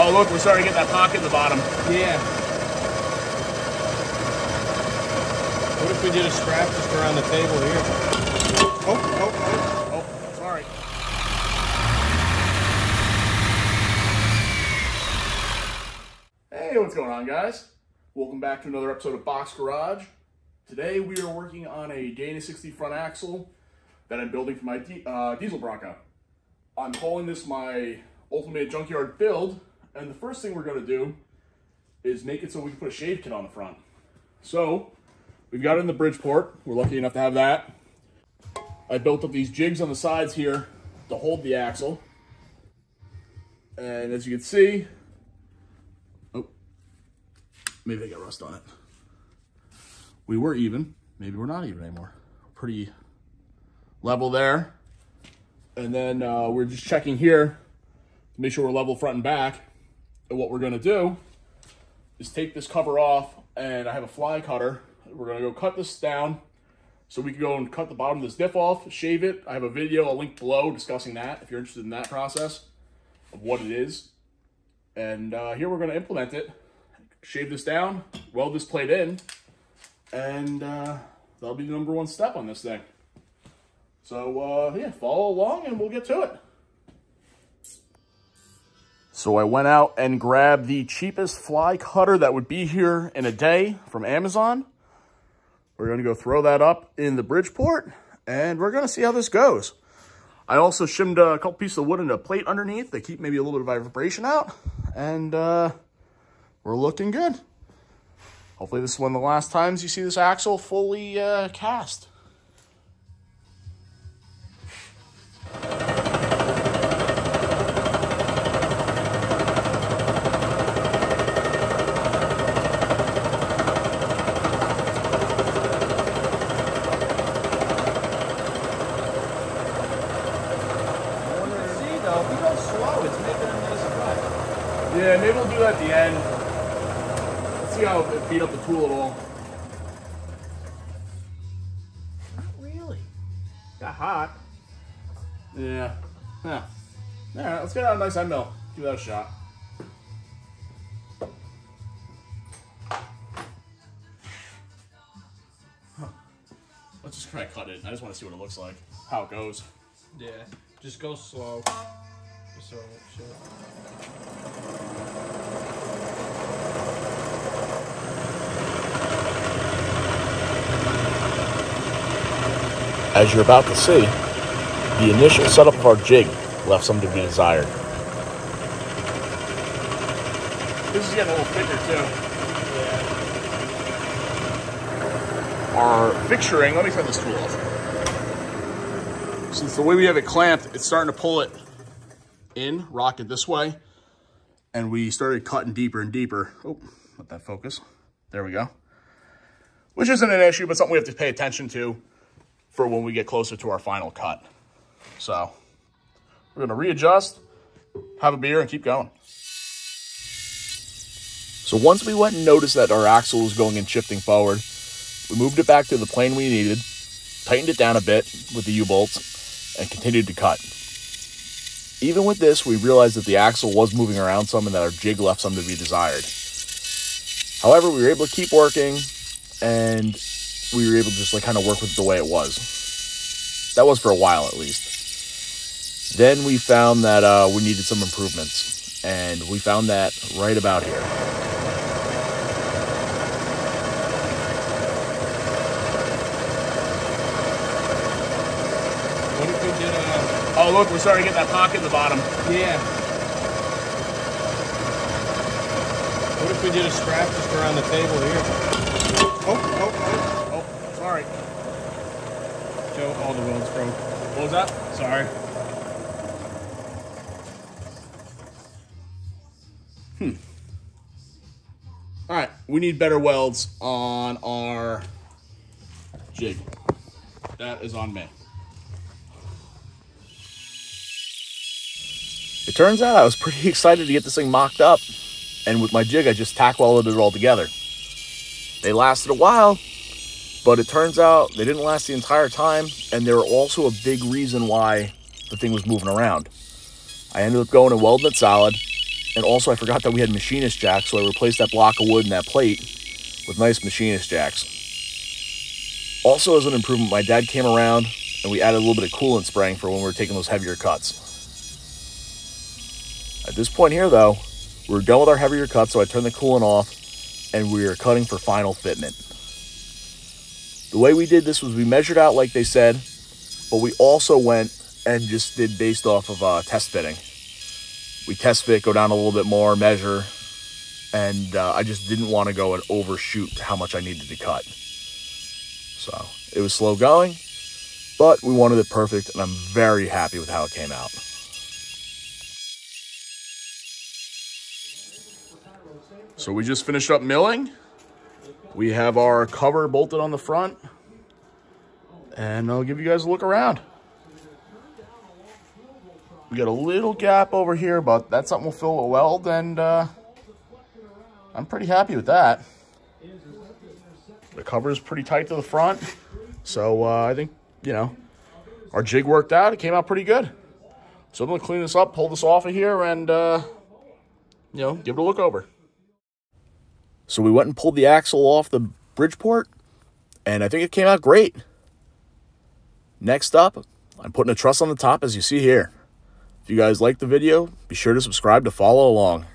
Oh, look, we're starting to get that pocket in the bottom. Yeah. What if we did a strap just around the table here? Oh, sorry. Hey, what's going on, guys? Welcome back to another episode of Box Garage. Today we are working on a Dana 60 front axle that I'm building for my diesel Bronco. I'm calling this my ultimate junkyard build, and the first thing we're going to do is make it so we can put a shave kit on the front. So we've got it in the Bridgeport. We're lucky enough to have that. I built up these jigs on the sides here to hold the axle, and as you can see, oh, maybe they got rust on it. We were even, maybe we're not even anymore. Pretty level there. And then we're just checking here to make sure we're level front and back. And what we're gonna do is take this cover off, and I have a fly cutter. We're gonna go cut this down so we can go and cut the bottom of this diff off, shave it. I have a video, a link below discussing that if you're interested in that process of what it is. And here we're gonna implement it, shave this down, weld this plate in, and that'll be the #1 step on this thing. So yeah, follow along and we'll get to it. So I went out and grabbed the cheapest fly cutter that would be here in a day from Amazon. We're gonna go throw that up in the Bridgeport and we're gonna see how this goes. I also shimmed a couple pieces of wood and a plate underneath. They keep maybe a little bit of vibration out, and we're looking good. Hopefully this is one of the last times you see this axle fully cast. Yeah, maybe we'll do that at the end. Let's see how it beat up the tool at all. Not really. Got hot. Yeah. Yeah. All right, let's get out a nice Endmill. Give that a shot. Huh. Let's just try to cut it. I just want to see what it looks like, how it goes. Yeah, just go slow. Just so it won't show. As you're about to see, the initial setup of our jig left some to be desired. This is getting a little thicker too. Yeah. Our fixturing, let me turn this tool off. Since the way we have it clamped, it's starting to pull it in, rock it this way, and we started cutting deeper and deeper. Oh, let that focus. There we go. Which isn't an issue, but something we have to pay attention to for when we get closer to our final cut. So we're gonna readjust, have a beer, and keep going. So once we went and noticed that our axle was going and shifting forward, we moved it back to the plane we needed, tightened it down a bit with the U-bolts, and continued to cut. Even with this, we realized that the axle was moving around some and that our jig left some to be desired. However, we were able to keep working, and we were able to just like kind of work with it the way it was. That was for a while, at least. Then we found that we needed some improvements, and we found that right about here. What if we did a... Oh, look, we're starting to get that pocket in the bottom. Yeah. What if we did a strap just around the table here? Sorry. Joe, all the welds broke. What was that? Sorry. All right, we need better welds on our jig. That is on me. It turns out I was pretty excited to get this thing mocked up, and with my jig, I just tack welded it all together. They lasted a while, but it turns out they didn't last the entire time, and they were also a big reason why the thing was moving around. I ended up going and welding it solid And also I forgot that we had machinist jacks, so I replaced that block of wood and that plate with nice machinist jacks. Also, as an improvement, my dad came around and we added a little bit of coolant spraying for when we were taking those heavier cuts. At this point here though, we were done with our heavier cuts, so I turned the coolant off and we were cutting for final fitment. The way we did this was we measured out like they said, but we also went and just did based off of test fitting. We test fit, go down a little bit more, measure, and I just didn't want to go and overshoot how much I needed to cut. So it was slow going, but we wanted it perfect, and I'm very happy with how it came out. So we just finished up milling. We have our cover bolted on the front, and I'll give you guys a look around. We got a little gap over here, but that's something we'll fill with weld, and I'm pretty happy with that. The cover is pretty tight to the front, so I think, you know, our jig worked out. It came out pretty good. So I'm going to clean this up, pull this off of here, and, you know, give it a look over. So we went and pulled the axle off the Bridgeport, and I think it came out great. Next up, I'm putting a truss on the top, as you see here. If you guys like the video, be sure to subscribe to follow along.